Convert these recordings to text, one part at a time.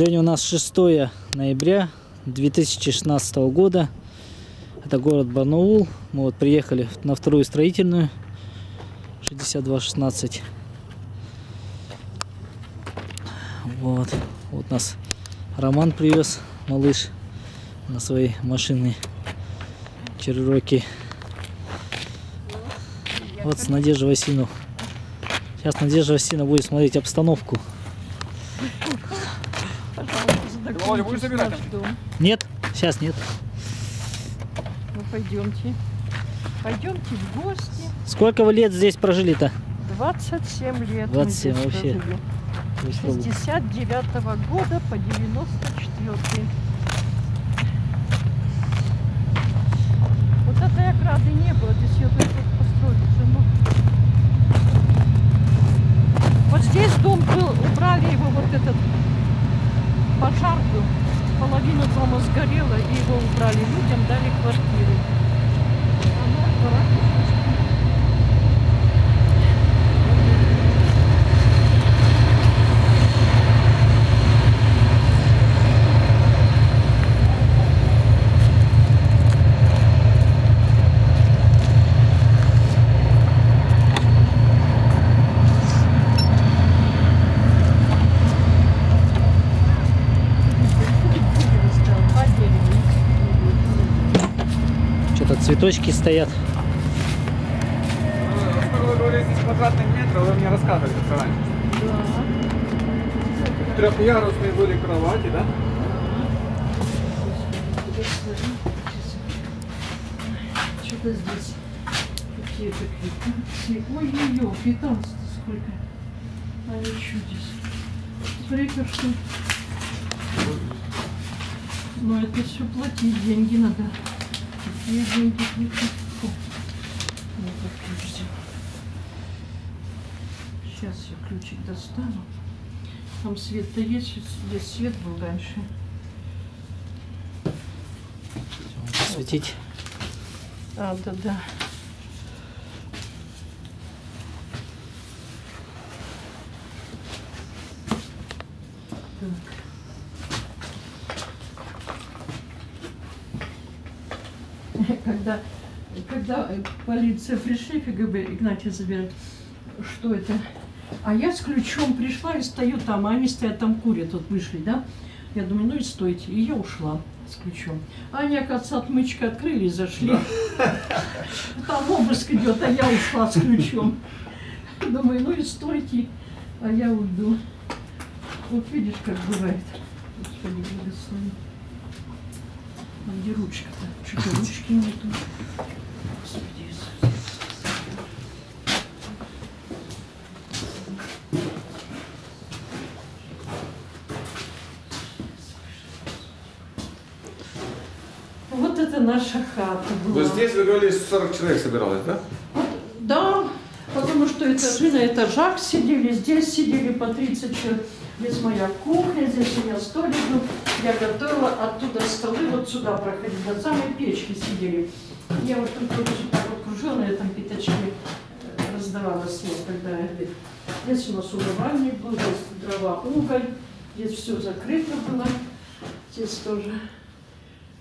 Сегодня у нас 6 ноября 2016 года. Это город Барнаул. Мы вот приехали на вторую строительную 6216. Вот нас Роман привез, малыш, на своей машине Чироки. Вот с Надеждой Васильевной. Сейчас Надежда Васильевна будет смотреть обстановку. Нет, сейчас нет. Ну пойдемте. Пойдемте в гости. Сколько вы лет здесь прожили-то? 27 лет. 27 вообще. С 69-го года по 94-й. Вот это я рады не было, здесь ее только построили. Вот здесь дом был, убрали его, вот этот. Пожар был, половина дома сгорела, и его убрали. Людям дали квартиры. Цветочки стоят. Сколько вы говорили, здесь квадратных метров, вы мне рассказывали раньше. Да. Трехъярусные были кровати, да? Что-то здесь какие-то квитанции. Ой-ой-ой, квитанции-то сколько. А ничего здесь. Смотри-ка, что... Ну это все платить, деньги надо. Я деньги не хочу. Вот так ключ сделаю. Сейчас я ключик достану. Там свет-то есть, здесь свет был раньше. Светить. А, да-да. Так. Когда полиция пришли, ФГБ, Игнатия забирает, что это? А я с ключом пришла и стою там, а они стоят там курят, вот вышли, да? Я думаю, ну и стойте, и я ушла с ключом. А они, оказывается, отмычкой открыли и зашли. Там обыск идет, а я ушла с ключом. Думаю, ну и стойте, а я уйду. Вот видишь, как бывает. Господи, благослови. А где ручка-то? Чуть ручки нету. Господи Иисус. Вот это наша хата была. Вот здесь, вы говорили, 40 человек собиралось, да? Да, потому что этажи на этажах сидели, здесь сидели по 30 человек. Здесь моя кухня, здесь у меня столик был. Я готовила оттуда столы, вот сюда проходить, до самой печки сидели. Я вот тут так вот кружила, я там пятачки раздавала съел, когда я обед. Здесь у нас умывальник был, здесь дрова, уголь, здесь все закрыто было, здесь тоже.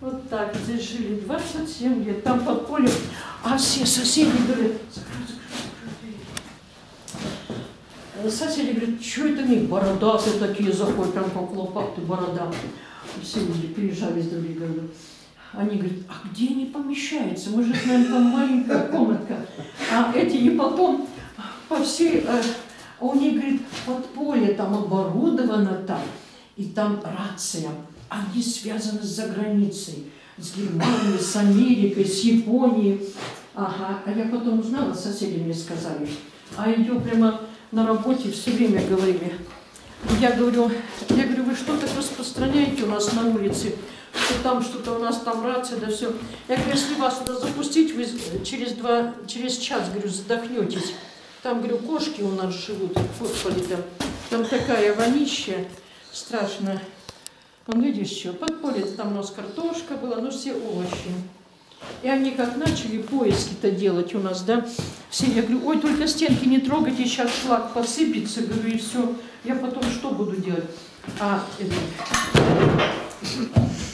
Вот так, здесь жили 27 лет, там под полем, а все соседи говорят, соседи говорят, что это не бородатые такие заходят, прям как лопаты, борода. Все люди переезжали из других городов. Они говорят, а где они помещаются? Мы же знаем, там маленькая комнатка. А эти и потом по всей... У них, говорит, подполье там оборудовано там, и там рация. Они связаны с заграницей, с Германией, с Америкой, с Японией. Ага, а я потом узнала, соседи мне сказали. А ее прямо... На работе все время говорили. Я говорю, вы что так распространяете у нас на улице, что там что-то у нас там рация, да все. Я говорю, если вас туда запустить, вы через час, говорю, задохнетесь. Там, говорю, кошки у нас живут, господи, там такая вонища страшная. Он видишь что, подполье, там у нас картошка была, ну все овощи. И они как начали поиски-то делать у нас, да, все, я говорю, ой, только стенки не трогайте, сейчас шлак посыпется, говорю, и все. Я потом что что буду делать?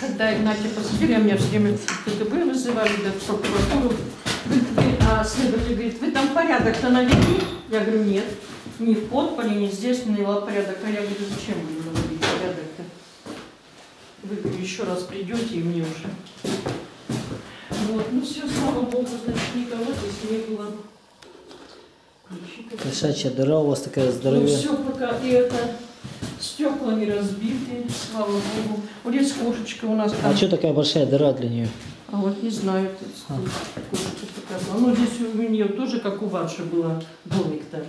Когда Игнатия посадили, а меня все время КГБ вызывали, да, в прокуратуру. Следователь говорит, вы там порядок-то навели? Я говорю, нет, ни в подполе, ни здесь не навела порядок. А я говорю, зачем вы не навели порядок-то? Вы, говорю, еще раз придете и мне уже. Вот, ну все, слава богу, значит, никого здесь не было. Кошачья дыра у вас такая здоровая. Ну все, пока и это... Стекла не разбиты, слава богу. Вот здесь кошечка у нас там. А что такая большая дыра для нее? А вот не знаю. Кошечка такая. Ну здесь у нее тоже, как у вашей, была домик-то.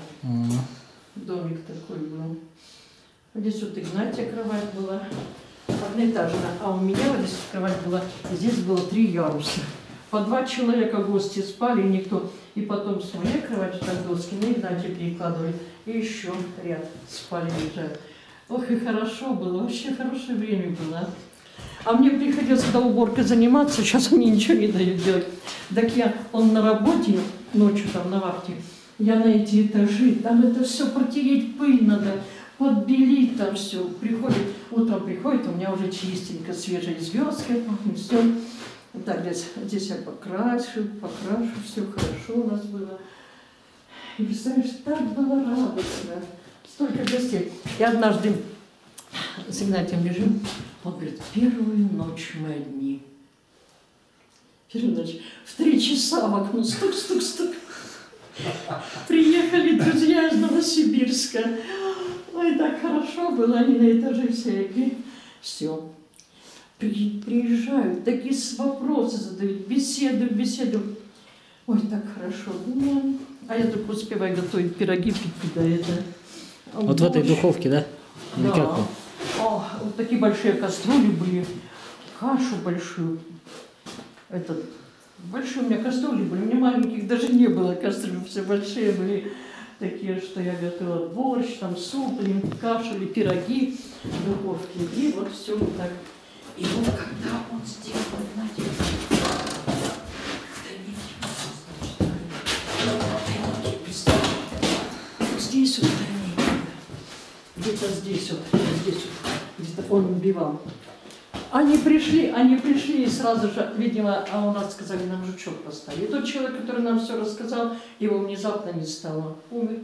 Домик такой был. Здесь вот Игнатия кровать была одноэтажная. А у меня вот здесь кровать была, здесь было 3 яруса. По 2 человека гости спали, никто. И потом с моей кровати так доски на Игнатия перекладывали. И еще ряд спали лежат. Ох, и хорошо было, вообще хорошее время было. А мне приходилось до уборки заниматься, сейчас они ничего не дают делать. Так я, он на работе, ночью там на вахте, я на эти этажи, там это все протереть, пыль надо, подбелить там все. Приходит, утром приходит, у меня уже чистенько, свежие звездки, все. Так, здесь я покрашу, все хорошо у нас было. И представляешь, так было радостно. Столько гостей. И однажды с Игнатием лежим, он говорит, первую ночь мы одни. Первую ночь. В 3 часа в окно стук-стук-стук. Приехали друзья из Новосибирска. Ой, так хорошо было, они на этаже все. Все. Приезжают, такие вопросы задают, беседу. Ой, так хорошо. Ну, а я только успеваю готовить пироги, пить до этого. Вот в этой духовке, да? Да. Никак. О, вот такие большие кастрюли были, кашу большую. Большие у меня кастрюли были, у меня маленьких даже не было кастрюль, все большие были. Такие, что я готовила борщ, там суп, или кашу, или пироги в духовке. И вот все вот так. И вот когда он сделал, здесь вот, где-то здесь вот, где-то он убивал. Они пришли и сразу же, видимо, а у нас сказали, нам жучок поставили. И тот человек, который нам все рассказал, его внезапно не стало, умер.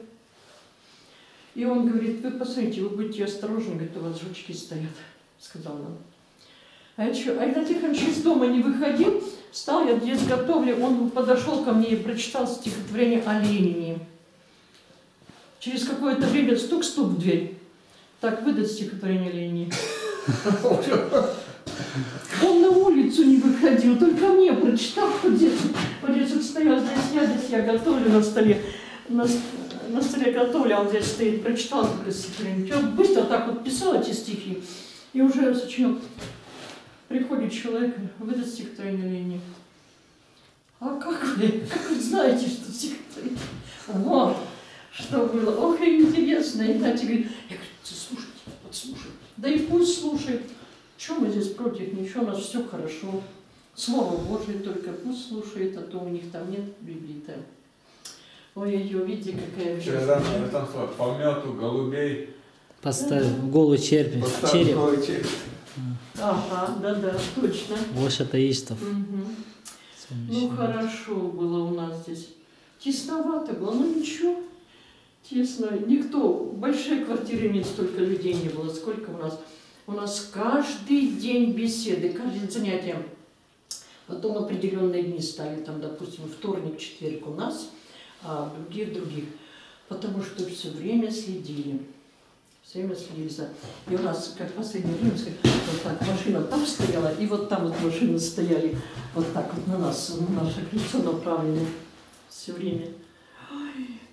И он говорит, вы посмотрите, вы будете осторожны, говорит, у вас жучки стоят, сказал нам. А Игнат Тихонович из дома не выходил, стал я здесь готовлю, он подошел ко мне и прочитал стихотворение о Ленине. Через какое-то время стук-стук в дверь. Так, выдать стихотворение Ленина. Он на улицу не выходил, только мне прочитал. Подец стоял, здесь я готовлю на столе. На столе готовлю, а он здесь стоит, прочитал стихотворение. Я быстро так вот писал эти стихи. И уже сочинил. Приходит человек, выдать стихотворение Ленина. А как вы знаете, что стихотворение? Вот. Что было? Ох, интересно. И Натя говорит, я говорю, слушайте, вот слушай. Да и пусть слушает. Чего мы здесь против? Ничего, у нас все хорошо. Слово Божие только пусть слушает, а то у них там нет Библии-то. Ой, ее, видите, какая... Через раз мы там по мёту, голубей. Поставил в голую черепь. Поставил в голую черепь. Ага, да, точно. Больше атеистов. Угу. Ну, хорошо было у нас здесь. Тесновато было, ну ничего. Тесно. Никто, в большой квартире нет, столько людей не было, сколько у нас. У нас каждый день беседы, каждое занятие. Потом определенные дни стали, там, допустим, вторник, четверг у нас, а других. Потому что все время следили. Все время следили за... И у нас, как в последнее время, вот так машина там стояла, и вот там вот машины стояли, вот так вот на нас, на наше крыльцо направлены все время.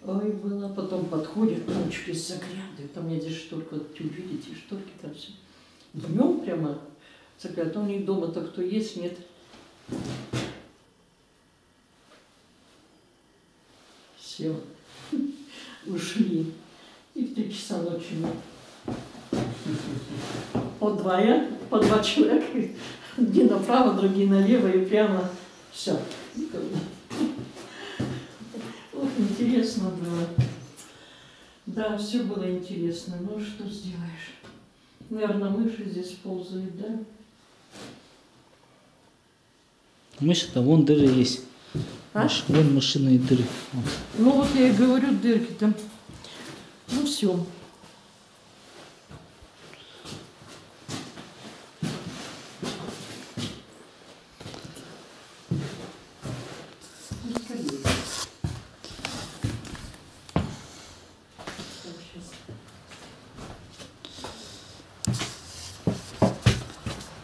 Ой, было, потом подходит, там через загляды, там я здесь шторку, вот видите, шторки там все. Днем прямо загляд, у них дома-то кто есть, нет. Все, ушли. И в 3 часа ночи нет. По два человека, одни направо, другие налево, и прямо все. Интересно было. Да, все было интересно, но что сделаешь? Наверное, мыши здесь ползают, да? Мыши-то вон дыры есть. А? Вон машины и дыры. Ну вот я и говорю, дырки-то. Ну все.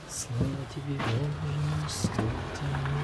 Слава тебе, Боже, слава тебе.